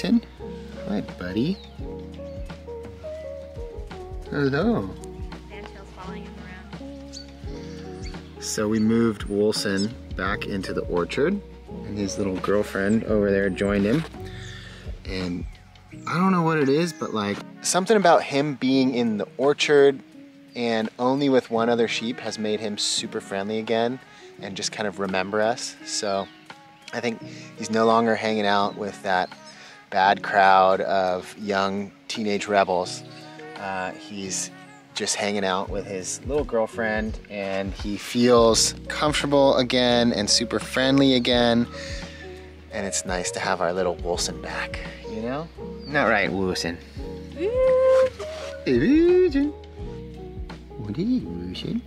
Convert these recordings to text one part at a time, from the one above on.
Jason. Hi, buddy. Hello. So we moved Wilson back into the orchard, and his little girlfriend over there joined him. And I don't know what it is, but like something about him being in the orchard and only with one other sheep has made him super friendly again and just kind of remember us. So I think he's no longer hanging out with that bad crowd of young teenage rebels. He's just hanging out with his little girlfriend, and he feels comfortable again and super friendly again. And it's nice to have our little Wilson back, you know? Not right, Wilson. Hey, Wilson. What is it, Wilson?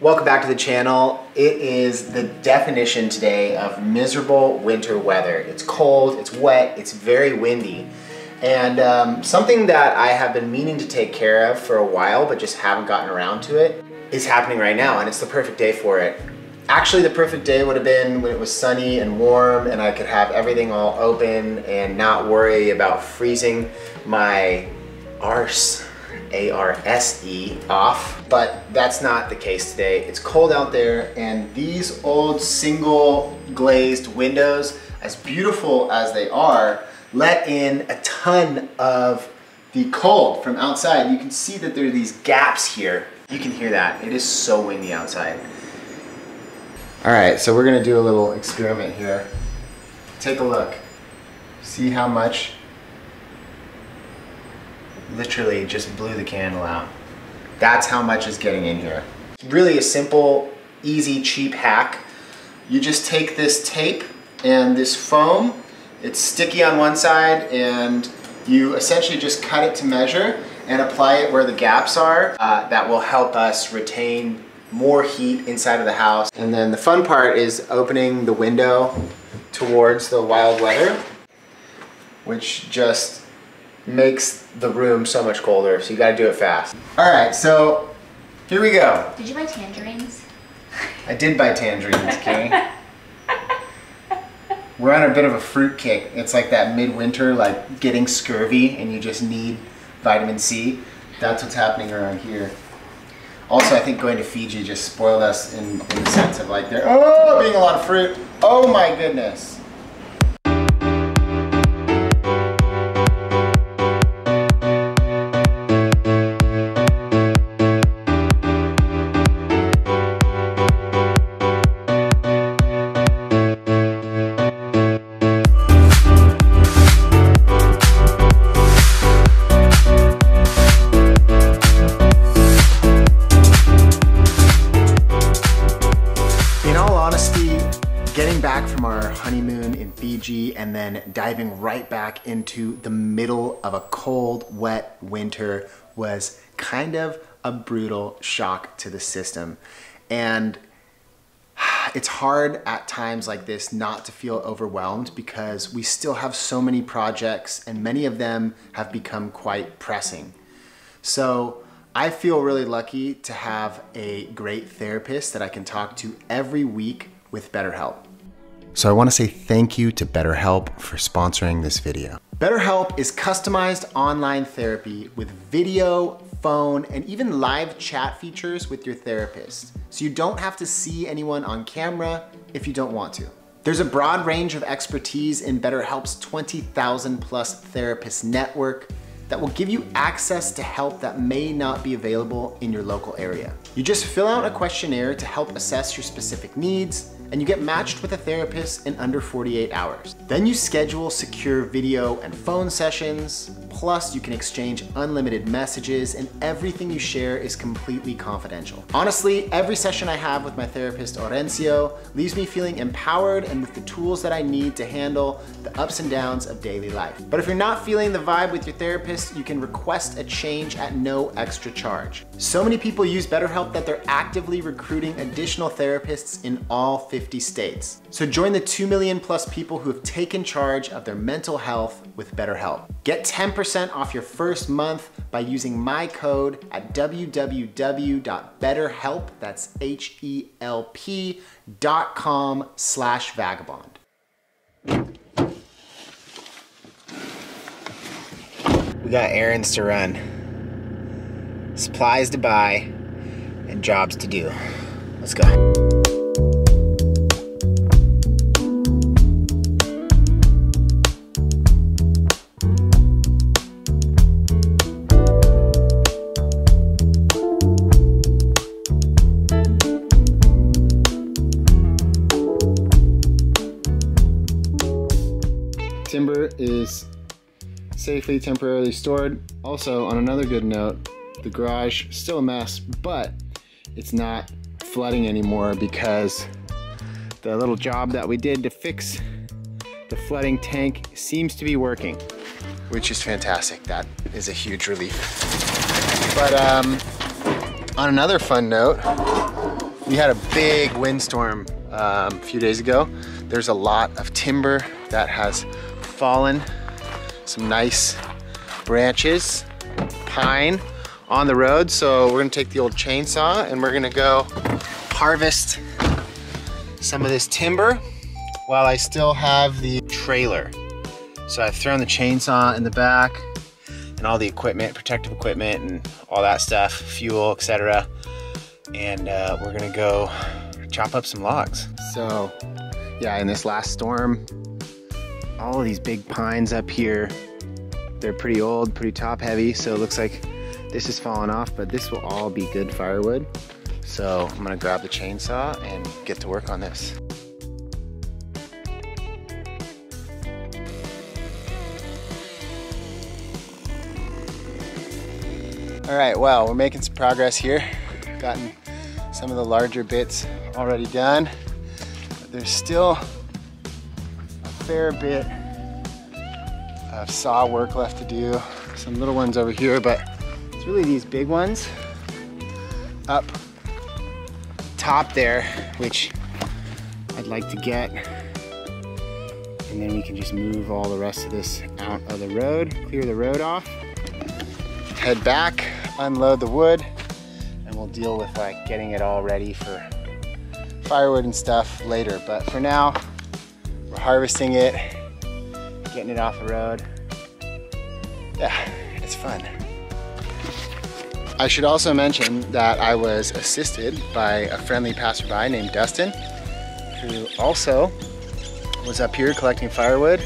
Welcome back to the channel. It is the definition today of miserable winter weather. It's cold, it's wet, it's very windy. And something that I have been meaning to take care of for a while but just haven't gotten around to it is happening right now, and it's the perfect day for it. Actually, the perfect day would have been when it was sunny and warm and I could have everything all open and not worry about freezing my arse. A-R-S-E off, but that's not the case today. It's cold out there, and these old single glazed windows, as beautiful as they are, let in a ton of the cold from outside. You can see that there are these gaps here. You can hear that. It is so windy outside. All right, so we're gonna do a little experiment here. Take a look. See how much literally just blew the candle out. That's how much is getting in here. Really a simple, easy, cheap hack. You just take this tape and this foam, it's sticky on one side, and you essentially just cut it to measure and apply it where the gaps are. That will help us retain more heat inside of the house. And then the fun part is opening the window towards the wild weather, which just makes the room so much colder, so you gotta do it fast. All right, so here we go. Did you buy tangerines? I did buy tangerines, okay? We're on a bit of a fruit kick. It's like that midwinter, like getting scurvy and you just need vitamin C. That's what's happening around here. Also, I think going to Fiji just spoiled us in the sense of like, there, oh, being a lot of fruit. Oh my goodness. Honeymoon in Fiji and then diving right back into the middle of a cold, wet winter was kind of a brutal shock to the system. And it's hard at times like this not to feel overwhelmed because we still have so many projects and many of them have become quite pressing. So I feel really lucky to have a great therapist that I can talk to every week with BetterHelp. So I want to say thank you to BetterHelp for sponsoring this video. BetterHelp is customized online therapy with video, phone, and even live chat features with your therapist. So you don't have to see anyone on camera if you don't want to. There's a broad range of expertise in BetterHelp's 20,000 plus therapist network that will give you access to help that may not be available in your local area. You just fill out a questionnaire to help assess your specific needs, and you get matched with a therapist in under 48 hours. Then you schedule secure video and phone sessions, plus you can exchange unlimited messages, and everything you share is completely confidential. Honestly, every session I have with my therapist, Orencio, leaves me feeling empowered and with the tools that I need to handle the ups and downs of daily life. But if you're not feeling the vibe with your therapist, you can request a change at no extra charge. So many people use BetterHelp BetterHelp that they're actively recruiting additional therapists in all 50 states. So join the 2 million plus people who have taken charge of their mental health with BetterHelp. Get 10% off your first month by using my code at www.betterhelp, that's help.com/vagabond. We got errands to run, supplies to buy, and jobs to do. Let's go. Timber is safely temporarily stored. Also, on another good note, the garage is still a mess, but it's not flooding anymore because the little job that we did to fix the flooding tank seems to be working, which is fantastic. That is a huge relief. But on another fun note, we had a big windstorm a few days ago. There's a lot of timber that has fallen, some nice branches, pine on the road. So we're gonna take the old chainsaw and we're gonna go harvest some of this timber while I still have the trailer. So I've thrown the chainsaw in the back and all the equipment, protective equipment and all that stuff, fuel, etc. And we're gonna go chop up some logs. So yeah, in this last storm, all of these big pines up here, they're pretty old, pretty top heavy, so it looks like this is falling off, but this will all be good firewood. So I'm gonna grab the chainsaw and get to work on this. All right, well, we're making some progress here. I've gotten some of the larger bits already done, but there's still fair bit of saw work left to do. Some little ones over here, but it's really these big ones up top there, which I'd like to get. And then we can just move all the rest of this out of the road, clear the road off, head back, unload the wood, and we'll deal with like getting it all ready for firewood and stuff later. But for now, we're harvesting it, getting it off the road. Yeah, it's fun. I should also mention that I was assisted by a friendly passerby named Dustin, who also was up here collecting firewood.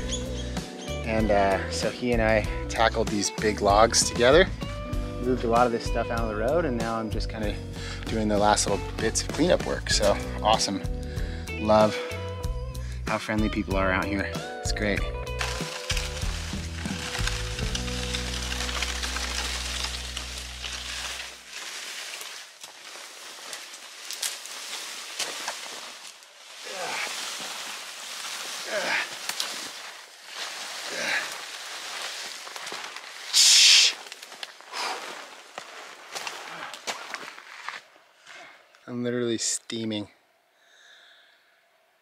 And so he and I tackled these big logs together, moved a lot of this stuff out of the road, and now I'm just kind of doing the last little bits of cleanup work. So awesome. Love how friendly people are out here. It's great. I'm literally steaming.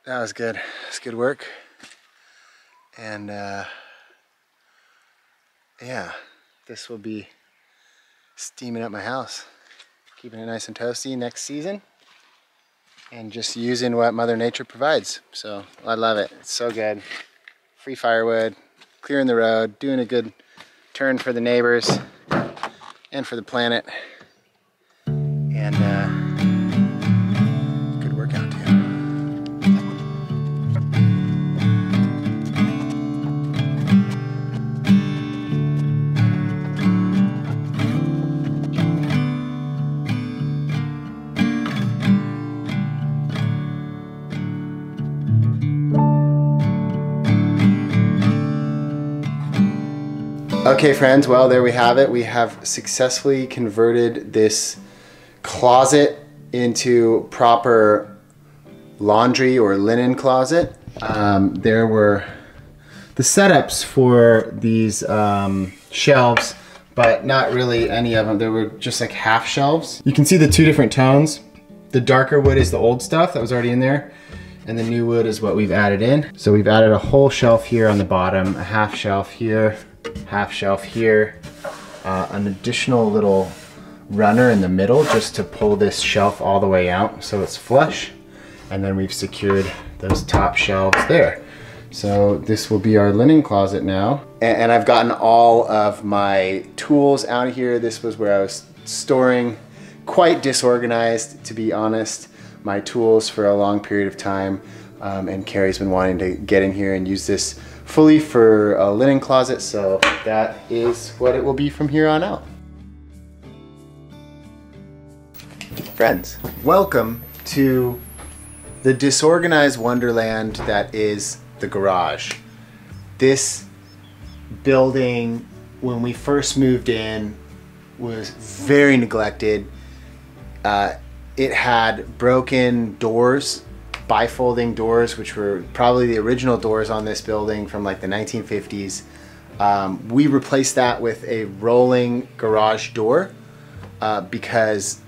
That was good. It's good work. And yeah, this will be steaming up my house. Keeping it nice and toasty next season. And just using what Mother Nature provides. So I love it. It's so good. Free firewood, clearing the road, doing a good turn for the neighbors and for the planet. And good workout too. Okay friends, well there we have it. We have successfully converted this closet into proper laundry or linen closet. There were the setups for these shelves but not really any of them. They were just like half shelves. You can see the two different tones. The darker wood is the old stuff that was already in there, and the new wood is what we've added in. So we've added a whole shelf here on the bottom, a half shelf here, half shelf here, an additional little runner in the middle just to pull this shelf all the way out so it's flush, and then we've secured those top shelves there. So this will be our linen closet now. And I've gotten all of my tools out of here. This was where I was storing, quite disorganized to be honest, my tools for a long period of time, and Carrie's been wanting to get in here and use this fully for a linen closet, so that is what it will be from here on out. Friends, welcome to the disorganized wonderland that is the garage. This building, when we first moved in, was very neglected. It had broken doors, bifolding doors, which were probably the original doors on this building from like the 1950s. We replaced that with a rolling garage door because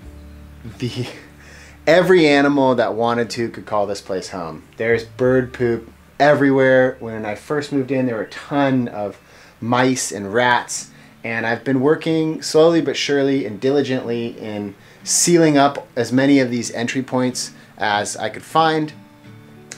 every animal that wanted to could call this place home. There's bird poop everywhere. When I first moved in, there were a ton of mice and rats, and I've been working slowly but surely and diligently in sealing up as many of these entry points as I could find.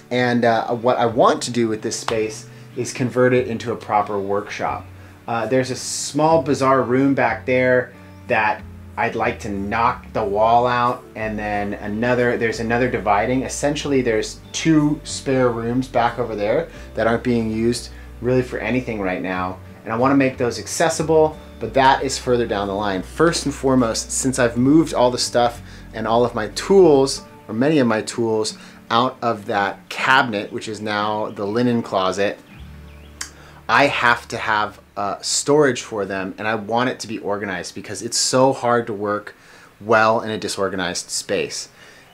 And what I want to do with this space is convert it into a proper workshop. There's a small bizarre room back there that I'd like to knock the wall out, and then there's another dividing. Essentially there's two spare rooms back over there that aren't being used really for anything right now, and I want to make those accessible, but that is further down the line. First and foremost, since I've moved all the stuff and all of my tools, or many of my tools, out of that cabinet, which is now the linen closet, I have to have storage for them, and I want it to be organized because it's so hard to work well in a disorganized space.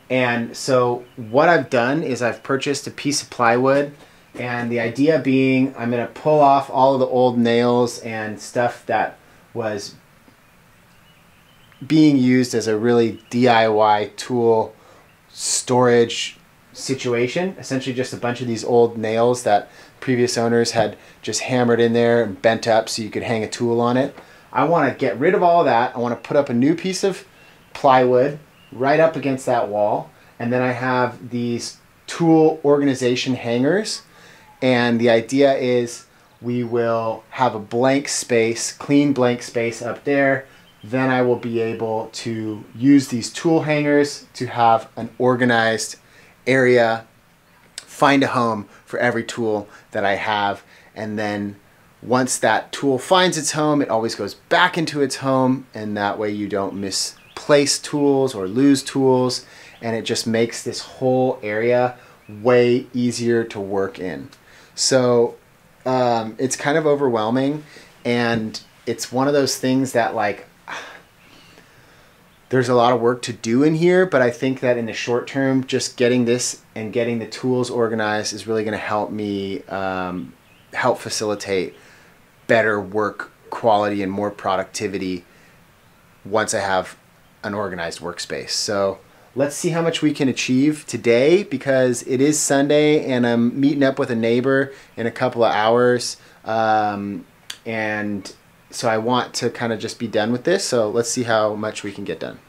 And so what I've done is I've purchased a piece of plywood, and the idea being I'm going to pull off all of the old nails and stuff that was being used as a really DIY tool storage situation. Essentially just a bunch of these old nails that previous owners had just hammered in there and bent up so you could hang a tool on it. I want to get rid of all that. I want to put up a new piece of plywood right up against that wall, and then I have these tool organization hangers, and the idea is we will have a blank space, clean blank space up there. Then I will be able to use these tool hangers to have an organized area, find a home for every tool that I have. And then once that tool finds its home, it always goes back into its home, and that way you don't misplace tools or lose tools, and it just makes this whole area way easier to work in. So it's kind of overwhelming, and it's one of those things that, like, there's a lot of work to do in here, but I think that in the short term, just getting this and getting the tools organized is really gonna help me help facilitate better work quality and more productivity once I have an organized workspace. So let's see how much we can achieve today, because it is Sunday and I'm meeting up with a neighbor in a couple of hours. And so I want to kind of just be done with this. So let's see how much we can get done.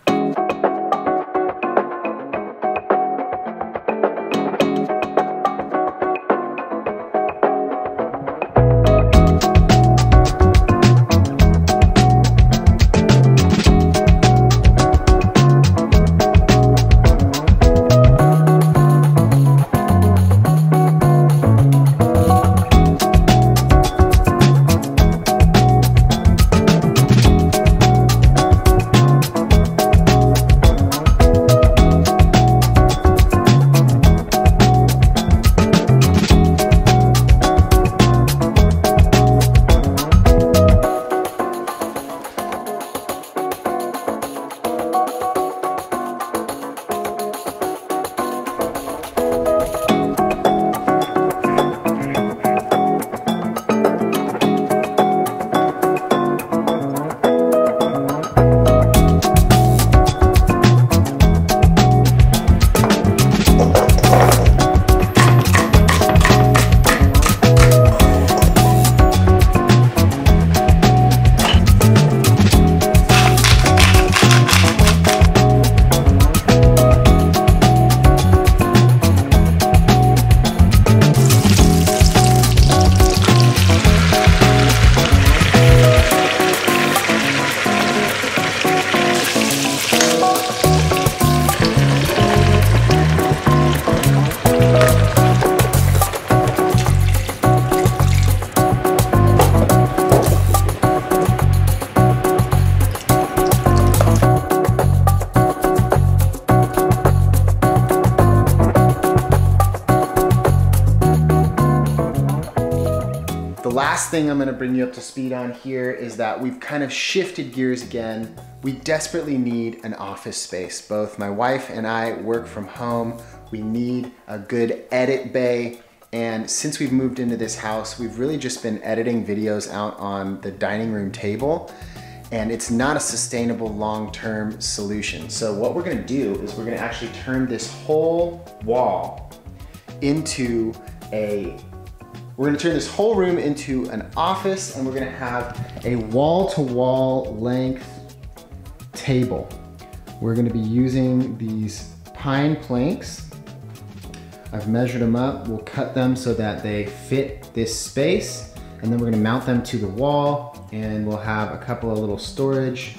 last thing I'm gonna bring you up to speed on here is that we've kind of shifted gears again. We desperately need an office space. Both my wife and I work from home. We need a good edit bay. And since we've moved into this house, we've really just been editing videos out on the dining room table, and it's not a sustainable long-term solution. So what we're gonna do is we're gonna actually turn this whole wall into we're gonna turn this whole room into an office, and we're gonna have a wall-to-wall length table. We're gonna be using these pine planks. I've measured them up. We'll cut them so that they fit this space, and then we're gonna mount them to the wall, and we'll have a couple of little storage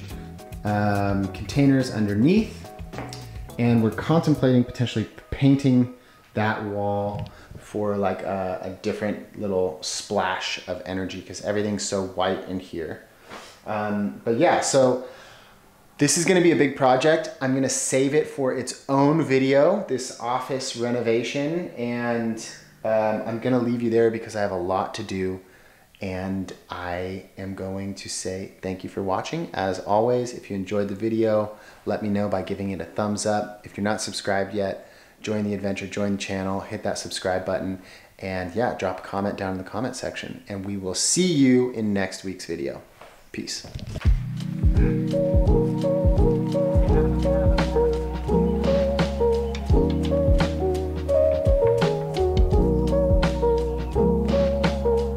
containers underneath. And we're contemplating potentially painting that wall for like a different little splash of energy, because everything's so white in here. But yeah, so this is gonna be a big project. I'm gonna save it for its own video, this office renovation, and I'm gonna leave you there because I have a lot to do, and I am going to say thank you for watching. As always, if you enjoyed the video, let me know by giving it a thumbs up. If you're not subscribed yet, join the adventure, join the channel, hit that subscribe button, and yeah, drop a comment down in the comment section, and we will see you in next week's video. Peace.